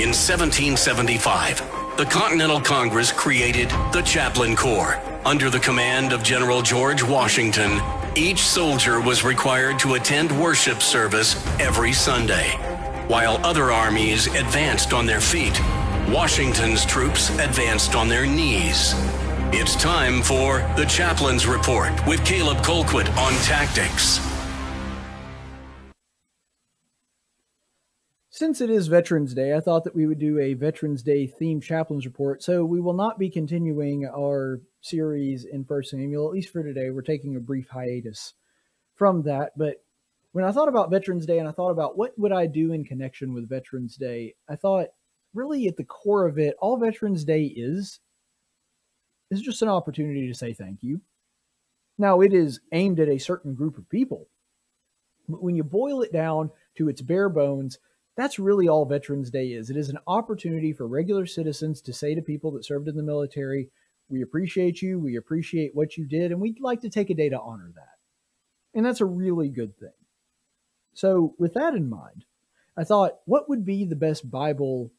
In 1775, the Continental Congress created the Chaplain Corps. Under the command of General George Washington, each soldier was required to attend worship service every Sunday. While other armies advanced on their feet, Washington's troops advanced on their knees. It's time for the Chaplain's Report with Caleb Colquitt on tactics. Since it is Veterans Day, I thought that we would do a Veterans Day themed Chaplain's Report, so we will not be continuing our series in 1 Samuel, at least for today. We're taking a brief hiatus from that, but when I thought about Veterans Day and I thought about what would I do in connection with Veterans Day, I thought really at the core of it, all Veterans Day is just an opportunity to say thank you. Now, it is aimed at a certain group of people, but when you boil it down to its bare bones, that's really all Veterans Day is. It is an opportunity for regular citizens to say to people that served in the military, we appreciate you, we appreciate what you did, and we'd like to take a day to honor that. And that's a really good thing. So with that in mind, I thought, what would be the best Bible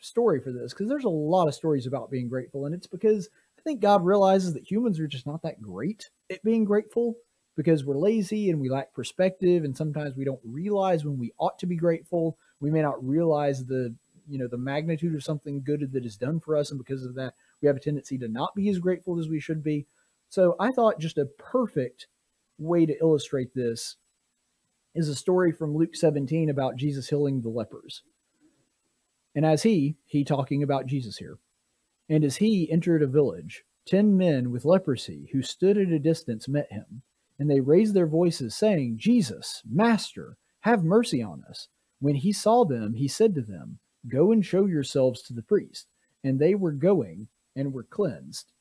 story for this? Because there's a lot of stories about being grateful, and it's because I think God realizes that humans are just not that great at being grateful, because we're lazy and we lack perspective, and sometimes we don't realize when we ought to be grateful. We may not realize the magnitude of something good that is done for us, and because of that, we have a tendency to not be as grateful as we should be. So I thought just a perfect way to illustrate this is a story from Luke 17 about Jesus healing the lepers. And as he talking about Jesus here, and as he entered a village, 10 men with leprosy who stood at a distance met him. And they raised their voices, saying, Jesus, Master, have mercy on us. When he saw them, he said to them, go and show yourselves to the priest. And they were going and were cleansed.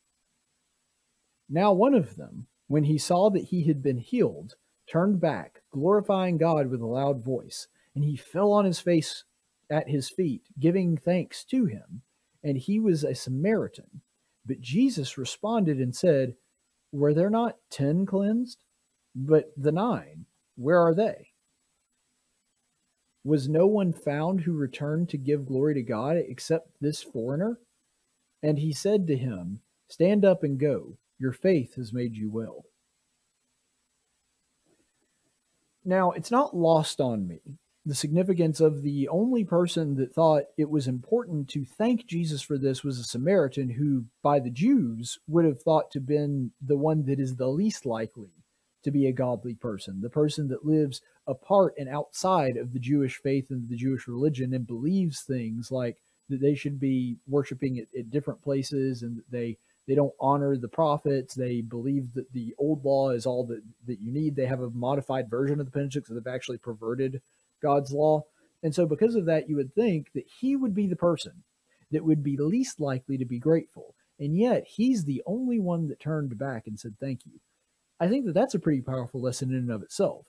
Now one of them, when he saw that he had been healed, turned back, glorifying God with a loud voice. And he fell on his face at his feet, giving thanks to him. And he was a Samaritan. But Jesus responded and said, were there not 10 cleansed? But the 9, where are they? Was no one found who returned to give glory to God except this foreigner? And he said to him, stand up and go. Your faith has made you well. Now, it's not lost on me the significance of the only person that thought it was important to thank Jesus for this was a Samaritan who, by the Jews, would have thought to have been the one that is the least likely to be a godly person, the person that lives apart and outside of the Jewish faith and the Jewish religion and believes things like that they should be worshiping at different places and that they don't honor the prophets. They believe that the old law is all that you need. They have a modified version of the Pentateuch that they've actually perverted God's law. And so because of that, you would think that he would be the person that would be least likely to be grateful. And yet he's the only one that turned back and said, thank you. I think that that's a pretty powerful lesson in and of itself,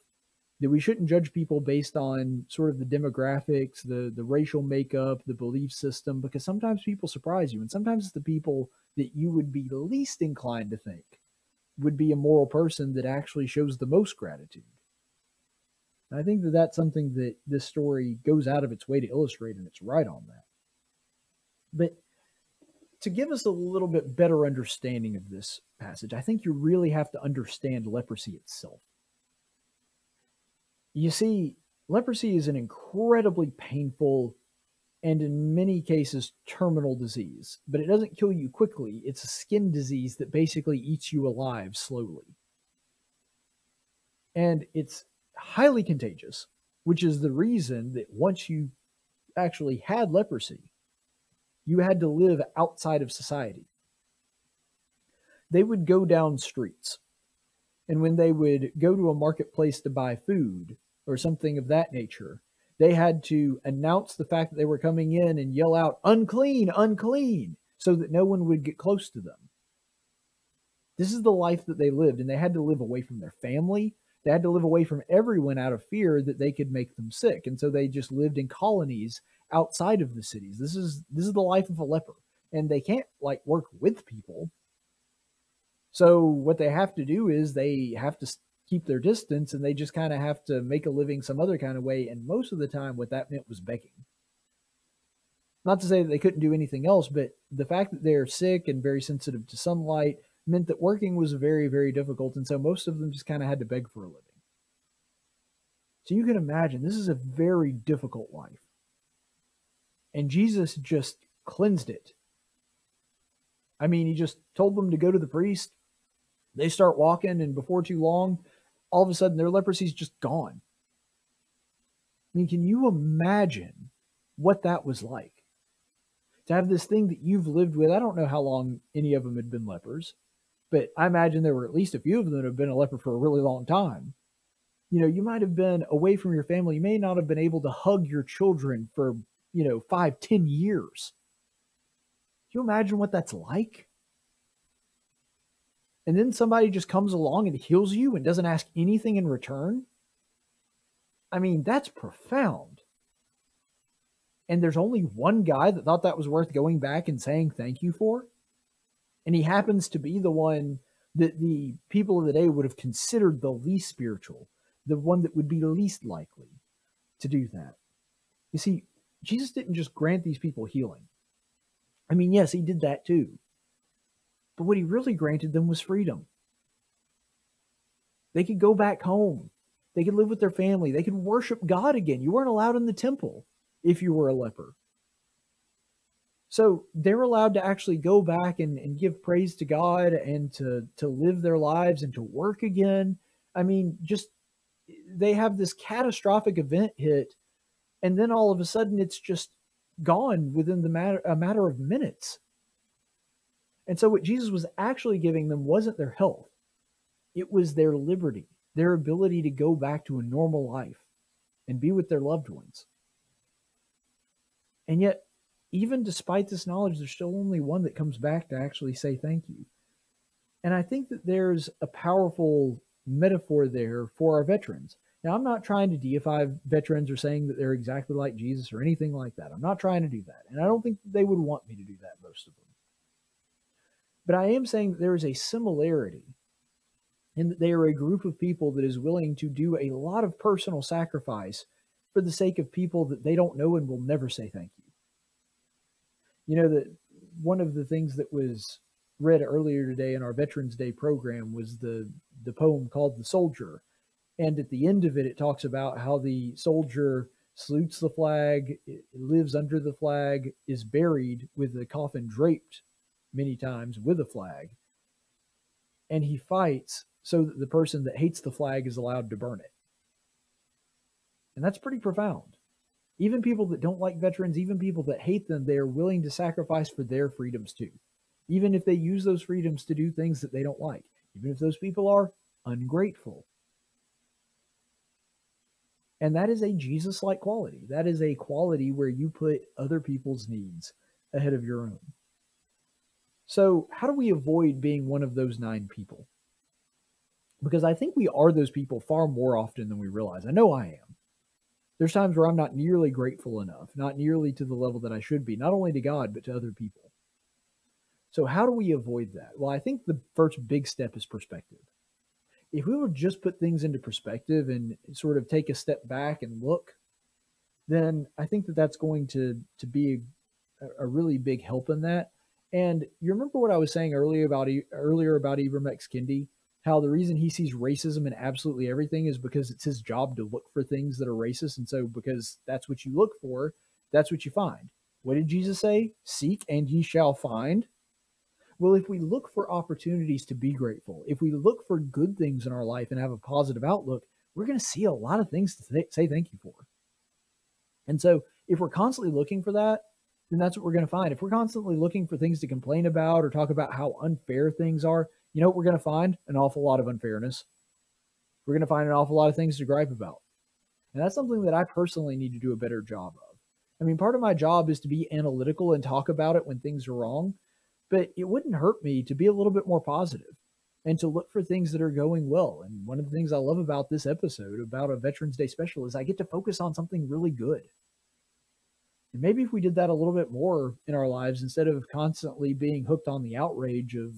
that we shouldn't judge people based on sort of the demographics, the racial makeup, the belief system, because sometimes people surprise you. And sometimes it's the people that you would be least inclined to think would be a moral person that actually shows the most gratitude. I think that that's something that this story goes out of its way to illustrate, and it's right on that. But to give us a little bit better understanding of this passage, I think you really have to understand leprosy itself. You see, leprosy is an incredibly painful and in many cases terminal disease, but it doesn't kill you quickly. It's a skin disease that basically eats you alive slowly. And it's highly contagious, which is the reason that once you actually had leprosy, you had to live outside of society. They would go down streets, and when they would go to a marketplace to buy food or something of that nature, they had to announce the fact that they were coming in and yell out, unclean, unclean, so that no one would get close to them. This is the life that they lived, and they had to live away from their family. They had to live away from everyone out of fear that they could make them sick. And so they just lived in colonies outside of the cities. This is the life of a leper. And they can't work with people. So what they have to do is they have to keep their distance, and they just kind of have to make a living some other kind of way. And most of the time what that meant was begging. Not to say that they couldn't do anything else, but the fact that they're sick and very sensitive to sunlight meant that working was very, very difficult. And so most of them just kind of had to beg for a living. So you can imagine this is a very difficult life. And Jesus just cleansed it. I mean, he just told them to go to the priest. They start walking, and before too long, all of a sudden their leprosy's just gone. I mean, can you imagine what that was like? To have this thing that you've lived with, I don't know how long any of them had been lepers, but I imagine there were at least a few of them that have been a leper for a really long time. You know, you might have been away from your family. You may not have been able to hug your children for, 5, 10 years. Can you imagine what that's like? And then somebody just comes along and heals you and doesn't ask anything in return. I mean, that's profound. And there's only one guy that thought that was worth going back and saying thank you for. And he happens to be the one that the people of the day would have considered the least spiritual, the one that would be least likely to do that. You see, Jesus didn't just grant these people healing. I mean, yes, he did that too. But what he really granted them was freedom. They could go back home. They could live with their family. They could worship God again. You weren't allowed in the temple if you were a leper. So they're allowed to actually go back and give praise to God and to live their lives and to work again. I mean, just they have this catastrophic event hit, and then all of a sudden it's just gone within a matter of minutes. And so what Jesus was actually giving them wasn't their health. It was their liberty, their ability to go back to a normal life and be with their loved ones. And yet, even despite this knowledge, there's still only one that comes back to actually say thank you. And I think that there's a powerful metaphor there for our veterans. Now, I'm not trying to deify veterans or saying that they're exactly like Jesus or anything like that. I'm not trying to do that. And I don't think they would want me to do that, most of them. But I am saying that there is a similarity in that they are a group of people that is willing to do a lot of personal sacrifice for the sake of people that they don't know and will never say thank you. You know, that one of the things that was read earlier today in our Veterans Day program was the poem called The Soldier. And at the end of it, it talks about how the soldier salutes the flag, lives under the flag, is buried with the coffin draped many times with a flag. And he fights so that the person that hates the flag is allowed to burn it. And that's pretty profound. Even people that don't like veterans, even people that hate them, they are willing to sacrifice for their freedoms too. Even if they use those freedoms to do things that they don't like. Even if those people are ungrateful. And that is a Jesus-like quality. That is a quality where you put other people's needs ahead of your own. So how do we avoid being one of those 9 people? Because I think we are those people far more often than we realize. I know I am. There's times where I'm not nearly grateful enough, not nearly to the level that I should be, not only to God, but to other people. So how do we avoid that? Well, I think the first big step is perspective. If we would just put things into perspective and sort of take a step back and look, then I think that that's going to be a really big help in that. And you remember what I was saying earlier about Ibram X. Kendi? How the reason he sees racism in absolutely everything is because it's his job to look for things that are racist. And so because that's what you look for, that's what you find. What did Jesus say? Seek and ye shall find. Well, if we look for opportunities to be grateful, if we look for good things in our life and have a positive outlook, we're going to see a lot of things to say thank you for. And so if we're constantly looking for that, then that's what we're going to find. If we're constantly looking for things to complain about or talk about how unfair things are, you know what we're going to find? An awful lot of unfairness. We're going to find an awful lot of things to gripe about. And that's something that I personally need to do a better job of. I mean, part of my job is to be analytical and talk about it when things are wrong, but it wouldn't hurt me to be a little bit more positive and to look for things that are going well. And one of the things I love about this episode, about a Veterans Day special, is I get to focus on something really good. And maybe if we did that a little bit more in our lives, instead of constantly being hooked on the outrage of,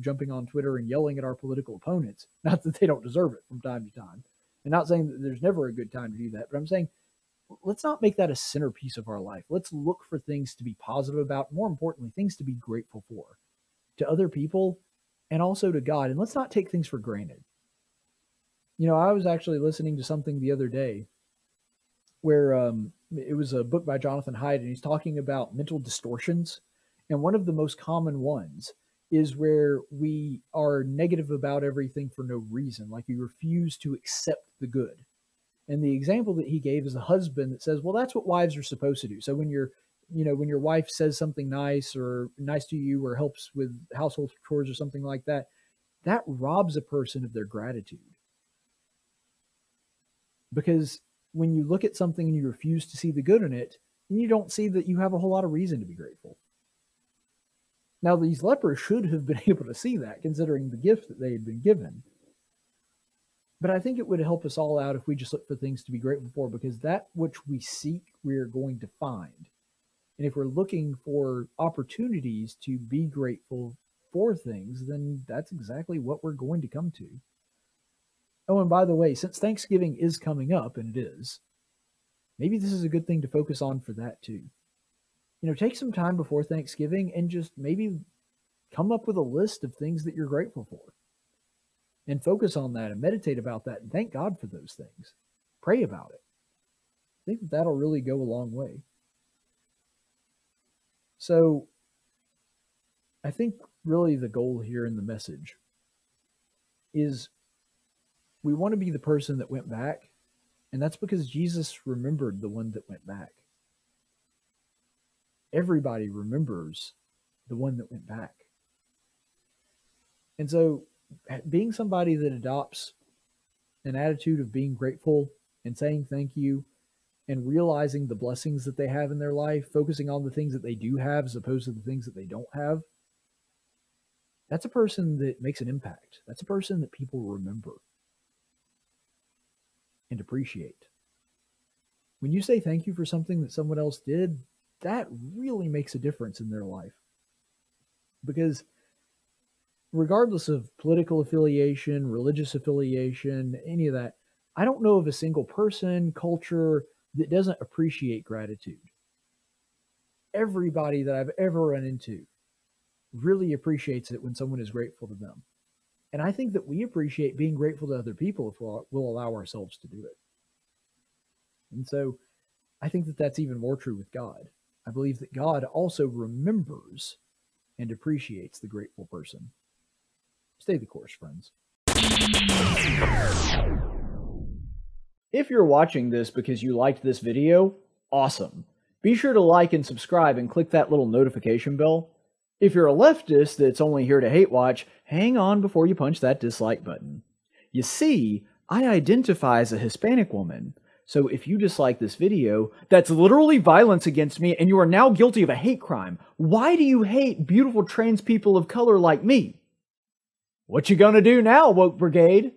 jumping on Twitter and yelling at our political opponents, not that they don't deserve it from time to time, and not saying that there's never a good time to do that, but I'm saying let's not make that a centerpiece of our life. Let's look for things to be positive about, more importantly, things to be grateful for to other people and also to God. And let's not take things for granted. You know, I was actually listening to something the other day where it was a book by Jonathan Haidt, and he's talking about mental distortions. And one of the most common ones is where we are negative about everything for no reason. Like we refuse to accept the good. And the example that he gave is a husband that says, well, that's what wives are supposed to do. So when you're, you know, when your wife says something nice or nice to you or helps with household chores or something like that, that robs a person of their gratitude. Because when you look at something and you refuse to see the good in it, then you don't see that you have a whole lot of reason to be grateful. Now, these lepers should have been able to see that, considering the gift that they had been given. But I think it would help us all out if we just look for things to be grateful for, because that which we seek, we are going to find. And if we're looking for opportunities to be grateful for things, then that's exactly what we're going to come to. Oh, and by the way, since Thanksgiving is coming up, and it is, maybe this is a good thing to focus on for that too. You know, take some time before Thanksgiving and just maybe come up with a list of things that you're grateful for. And focus on that and meditate about that and thank God for those things. Pray about it. I think that that'll really go a long way. So I think really the goal here in the message is we want to be the person that went back, and that's because Jesus remembered the one that went back. Everybody remembers the one that went back. And so being somebody that adopts an attitude of being grateful and saying thank you and realizing the blessings that they have in their life, focusing on the things that they do have as opposed to the things that they don't have, that's a person that makes an impact. That's a person that people remember and appreciate. When you say thank you for something that someone else did, that really makes a difference in their life. Because regardless of political affiliation, religious affiliation, any of that, I don't know of a single person, culture that doesn't appreciate gratitude. Everybody that I've ever run into really appreciates it when someone is grateful to them. And I think that we appreciate being grateful to other people if we'll allow ourselves to do it. And so I think that that's even more true with God. I believe that God also remembers and appreciates the grateful person. Stay the course, friends. If you're watching this because you liked this video, awesome. Be sure to like and subscribe and click that little notification bell. If you're a leftist that's only here to hate watch, hang on before you punch that dislike button. You see, I identify as a Hispanic woman, so if you dislike this video, that's literally violence against me and you are now guilty of a hate crime. Why do you hate beautiful trans people of color like me? What you gonna do now, woke brigade?